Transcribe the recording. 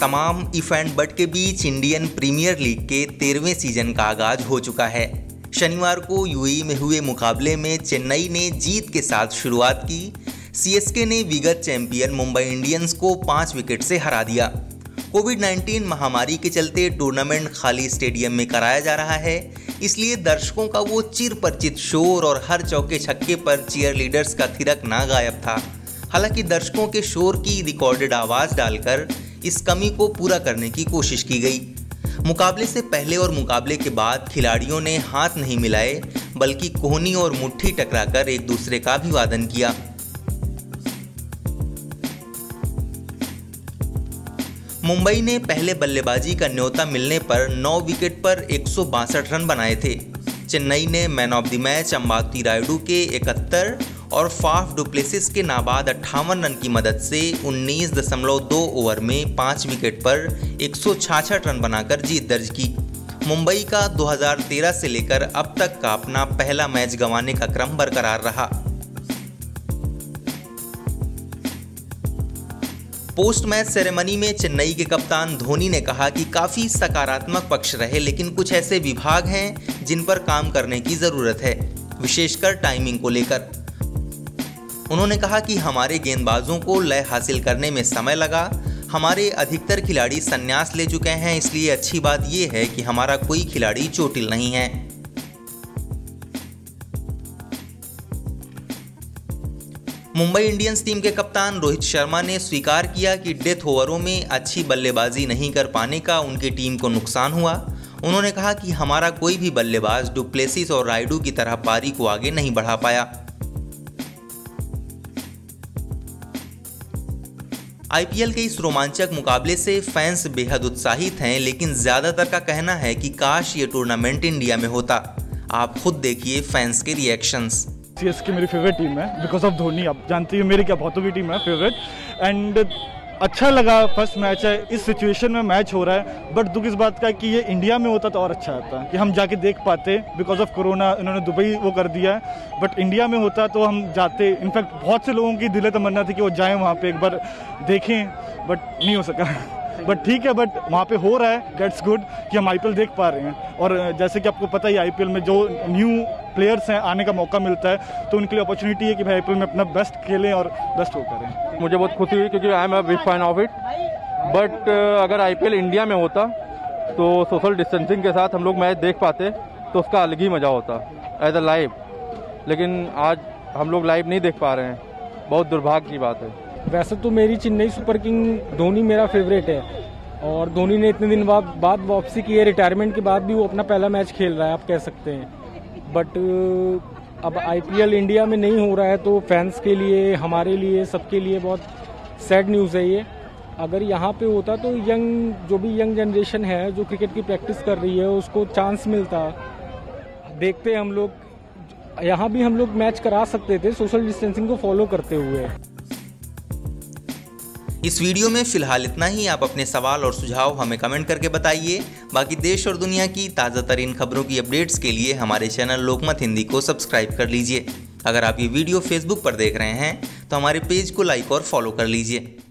तमाम if and but के बीच Indian premiere league के 13वें सीजन का आगाज हो चुका है। शनिवार को यूएई में हुए मुकाबले में चेन्नई ने जीत के साथ शुरुआत की। सीएसके ने विगत चैंपियन मुंबई इंडियंस को 5 विकेट से हरा दिया। कोविड-19 महामारी के चलते टूर्नामेंट खाली स्टेडियम में कराया जा रहा है, इसलिए दर्शकों का वो चिर परिचित शोर और हर चौके छक्के पर चीयर लीडर्स का थिरकना गायब था। हालांकि दर्शकों के शोर की रिकॉर्डेड आवाज़ डालकर इस कमी को पूरा करने की कोशिश की गई। मुकाबले से पहले और मुकाबले के बाद खिलाड़ियों ने हाथ नहीं मिलाए, बल्कि कोहनी और मुट्ठी टकराकर एक दूसरे का अभिवादन किया। मुंबई ने पहले बल्लेबाजी का न्योता मिलने पर 9 विकेट पर 162 रन बनाए थे। चेन्नई ने man of the match Ambati Rayudu के 71 और फाफ डुप्लेसिस के नाबाद 58 रन की मदद से 19.2 ओवर में 5 विकेट पर 166 रन बनाकर जीत दर्ज की। मुंबई का 2013 से लेकर अब तक का अपना पहला मैच गंवाने का क्रम बरकरार रहा। पोस्ट मैच सेरेमनी में चेन्नई के कप्तान धोनी ने कहा कि काफ़ी सकारात्मक पक्ष रहे, लेकिन कुछ ऐसे विभाग हैं जिन पर काम करने की ज़रूरत है, विशेषकर टाइमिंग को लेकर। उन्होंने कहा कि हमारे गेंदबाजों को लय हासिल करने में समय लगा। हमारे अधिकतर खिलाड़ी संन्यास ले चुके हैं, इसलिए अच्छी बात यह है कि हमारा कोई खिलाड़ी चोटिल नहीं है। मुंबई इंडियंस टीम के कप्तान रोहित शर्मा ने स्वीकार किया कि डेथ ओवरों में अच्छी बल्लेबाजी नहीं कर पाने का उनकी टीम को नुकसान हुआ। उन्होंने कहा कि हमारा कोई भी बल्लेबाज डुप्लेसिस और रायडू की तरह पारी को आगे नहीं बढ़ा पाया। आईपीएल के इस रोमांचक मुकाबले से फैंस बेहद उत्साहित हैं, लेकिन ज़्यादातर का कहना है कि काश ये टूर्नामेंट इंडिया में होता। आप खुद देखिए फैंस के रिएक्शंस। CSK मेरी फेवरेट टीम है बिकॉज ऑफ धोनी। आप जानते हो मेरी क्या बहुतों की टीम है फेवरेट, एंड अच्छा लगा फर्स्ट मैच है, इस सिचुएशन में मैच हो रहा है। बट दुख इस बात का कि ये इंडिया में होता तो और अच्छा होता कि हम जाके देख पाते। बिकॉज ऑफ कोरोना इन्होंने दुबई वो कर दिया है, बट इंडिया में होता तो हम जाते। इनफैक्ट बहुत से लोगों की दिल तमन्ना थी कि वो जाएँ वहाँ पर एक बार देखें, बट नहीं हो सका। बट ठीक है, बट वहाँ पे हो रहा है, दैट्स गुड कि हम आईपीएल देख पा रहे हैं। और जैसे कि आपको पता ही आईपीएल में जो न्यू प्लेयर्स हैं आने का मौका मिलता है, तो उनके लिए अपॉर्चुनिटी है कि भाई आईपीएल में अपना बेस्ट खेलें और बेस्ट वो करें। मुझे बहुत खुशी हुई क्योंकि I am a big fan of it. But अगर आईपीएल इंडिया में होता तो सोशल डिस्टेंसिंग के साथ हम लोग मैच देख पाते तो उसका अलग ही मज़ा होता एज अ लाइव। लेकिन आज हम लोग लाइव नहीं देख पा रहे हैं, बहुत दुर्भाग्य की बात है। वैसे तो मेरी चेन्नई सुपरकिंग्स धोनी मेरा फेवरेट है, और धोनी ने इतने दिन बाद वापसी की है, रिटायरमेंट के बाद भी वो अपना पहला मैच खेल रहा है आप कह सकते हैं। बट अब आईपीएल इंडिया में नहीं हो रहा है तो फैंस के लिए, हमारे लिए, सबके लिए बहुत सैड न्यूज़ है ये। अगर यहाँ पे होता तो जो भी यंग जनरेशन है जो क्रिकेट की प्रैक्टिस कर रही है उसको चांस मिलता। देखते हम लोग, यहाँ भी हम लोग मैच करा सकते थे सोशल डिस्टेंसिंग को फॉलो करते हुए। इस वीडियो में फिलहाल इतना ही। आप अपने सवाल और सुझाव हमें कमेंट करके बताइए। बाकी देश और दुनिया की ताज़ा तरीन खबरों की अपडेट्स के लिए हमारे चैनल लोकमत हिंदी को सब्सक्राइब कर लीजिए। अगर आप ये वीडियो फेसबुक पर देख रहे हैं तो हमारे पेज को लाइक और फॉलो कर लीजिए।